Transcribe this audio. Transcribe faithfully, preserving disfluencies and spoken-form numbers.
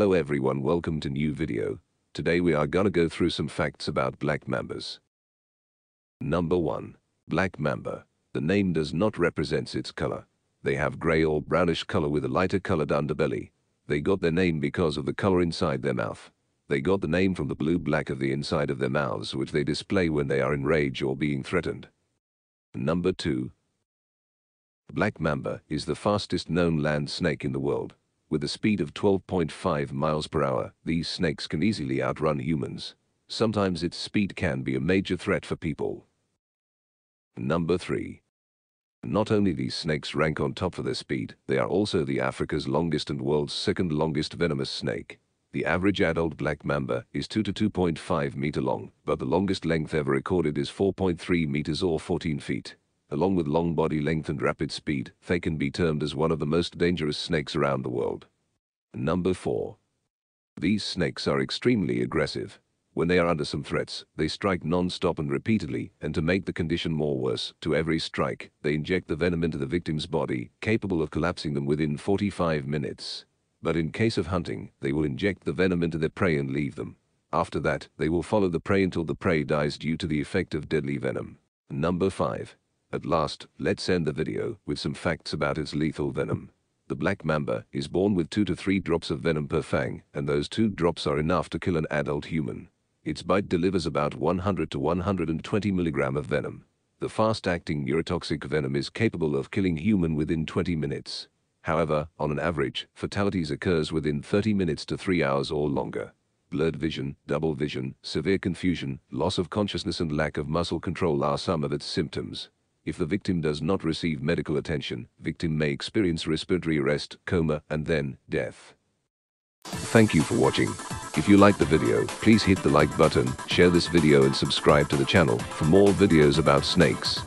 Hello everyone, welcome to new video. Today we are gonna go through some facts about black mambas. Number one. Black mamba. The name does not represent its color. They have gray or brownish color with a lighter colored underbelly. They got their name because of the color inside their mouth. They got the name from the blue-black of the inside of their mouths, which they display when they are in rage or being threatened. Number two. Black mamba is the fastest known land snake in the world. With a speed of twelve point five miles per hour, these snakes can easily outrun humans. Sometimes its speed can be a major threat for people. Number three. Not only these snakes rank on top for their speed, they are also the Africa's longest and world's second longest venomous snake. The average adult black mamba is two to two point five meters long, but the longest length ever recorded is four point three meters or fourteen feet. Along with long body length and rapid speed, they can be termed as one of the most dangerous snakes around the world. Number four. These snakes are extremely aggressive. When they are under some threats, they strike non-stop and repeatedly, and to make the condition more worse, to every strike, they inject the venom into the victim's body, capable of collapsing them within forty-five minutes. But in case of hunting, they will inject the venom into their prey and leave them. After that, they will follow the prey until the prey dies due to the effect of deadly venom. Number five. At last, let's end the video with some facts about its lethal venom. The black mamba is born with two to three drops of venom per fang, and those two drops are enough to kill an adult human. Its bite delivers about one hundred to one hundred twenty milligrams of venom. The fast-acting neurotoxic venom is capable of killing human within twenty minutes. However, on an average, fatalities occurs within thirty minutes to three hours or longer. Blurred vision, double vision, severe confusion, loss of consciousness and lack of muscle control are some of its symptoms. If the victim does not receive medical attention, victim may experience respiratory arrest, coma, and then death. Thank you for watching. If you liked the video, please hit the like button, share this video and subscribe to the channel for more videos about snakes.